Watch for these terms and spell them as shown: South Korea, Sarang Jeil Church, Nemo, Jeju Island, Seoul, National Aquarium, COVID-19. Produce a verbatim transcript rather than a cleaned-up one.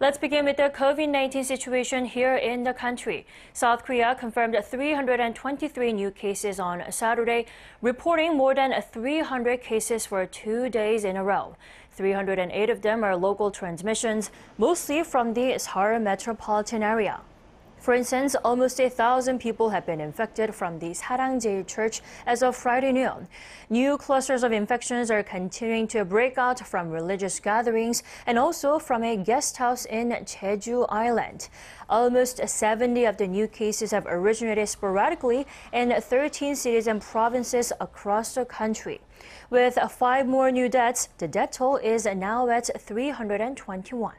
Let's begin with the COVID nineteen situation here in the country. South Korea confirmed three hundred twenty-three new cases on Saturday, reporting more than three hundred cases for two days in a row. three hundred eight of them are local transmissions, mostly from the Seoul metropolitan area. For instance, almost a thousand people have been infected from the Sarang Jeil Church as of Friday noon. New clusters of infections are continuing to break out from religious gatherings and also from a guest house in Jeju Island. Almost seventy of the new cases have originated sporadically in thirteen cities and provinces across the country. With five more new deaths, the death toll is now at three hundred twenty-one.